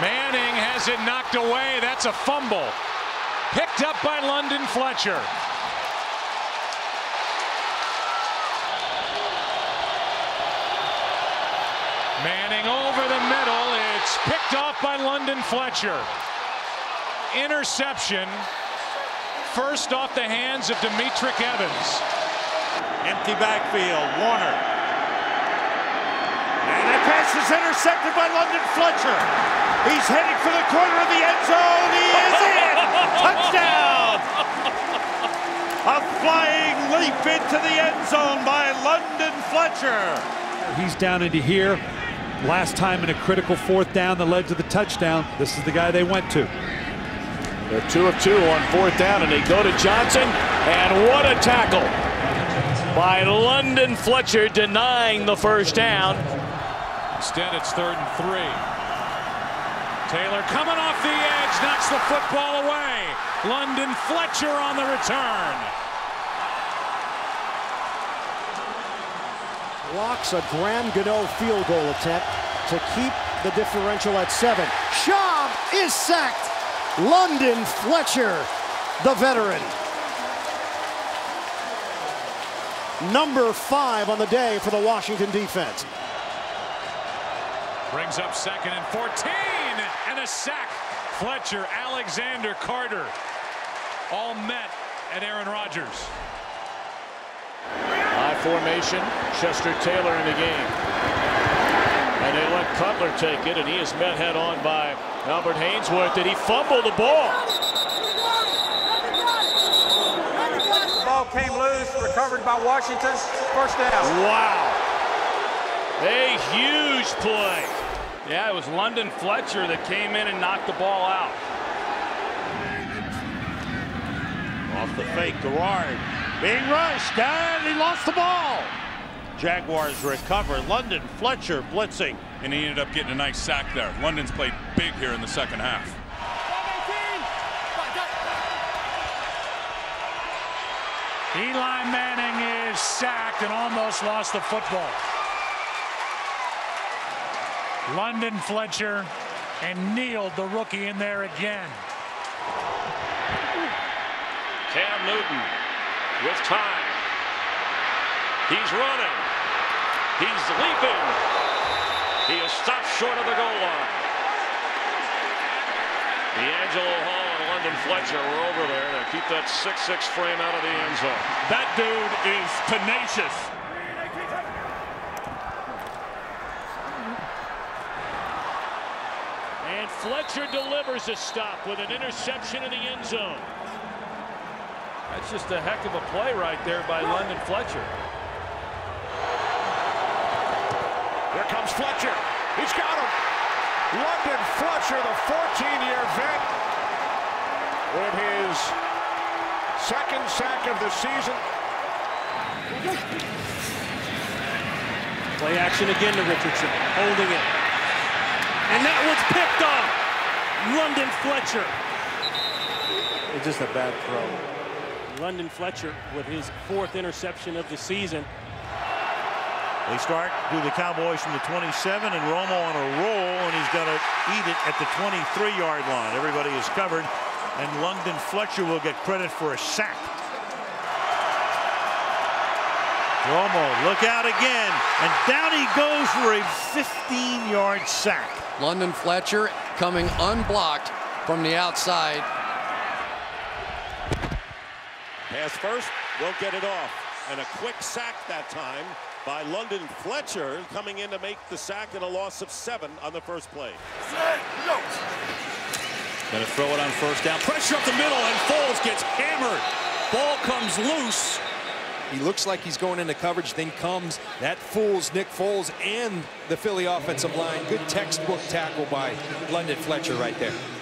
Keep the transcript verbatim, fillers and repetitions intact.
Manning has it knocked away. That's a fumble. Picked up by London Fletcher. Manning over the middle. It's picked off by London Fletcher. Interception. First off the hands of Dimitrick Evans. Empty backfield. Warner. And the pass is intercepted by London Fletcher. He's heading for the corner of the end zone. He is in. Touchdown. A flying leap into the end zone by London Fletcher. He's down into here. Last time in a critical fourth down that led to the touchdown. This is the guy they went to. They're two of two on fourth down, and they go to Johnson. And what a tackle by London Fletcher, denying the first down. Instead, it's third and three. Taylor coming off the edge, knocks the football away. London Fletcher on the return. Blocks a Graham Gano field goal attempt to keep the differential at seven. Schaub is sacked. London Fletcher, the veteran. Number five on the day for the Washington defense. Brings up second and fourteen, and a sack. Fletcher, Alexander, Carter, all met at Aaron Rodgers. High formation, Chester Taylor in the game. And they let Cutler take it, and he is met head on by Albert Haynesworth, and he fumbled the ball. The ball came loose, recovered by Washington, first down. Wow. A huge play. Yeah, it was London Fletcher that came in and knocked the ball out. Off the fake, Garrard. Being rushed, and he lost the ball. Jaguars recover. London Fletcher blitzing. And he ended up getting a nice sack there. London's played big here in the second half. Eli Manning is sacked and almost lost the football. London Fletcher and kneeled the rookie in there again. Cam Newton. With time. He's running. He's leaping. He is stopped short of the goal line. DeAngelo Hall and London Fletcher were over there to keep that six six frame out of the end zone. That dude is tenacious. And Fletcher delivers a stop with an interception in the end zone. That's just a heck of a play right there by London Fletcher. Here comes Fletcher. He's got him. London Fletcher, the fourteen-year vet, with his second sack of the season. Play action again to Richardson, holding it. And that was picked off. London Fletcher. It's just a bad throw. London Fletcher with his fourth interception of the season. They start do the Cowboys from the twenty-seven, and Romo on a roll, and he's got to eat it at the twenty-three yard line. Everybody is covered, and London Fletcher will get credit for a sack. Romo, look out again, and down he goes for a fifteen yard sack. London Fletcher coming unblocked from the outside. Pass first, won't get it off. And a quick sack that time by London Fletcher, coming in to make the sack, and a loss of seven on the first play. No. Gonna throw it on first down. Pressure up the middle, and Foles gets hammered. Ball comes loose. He looks like he's going into coverage, then comes. That fools Nick Foles and the Philly offensive line. Good textbook tackle by London Fletcher right there.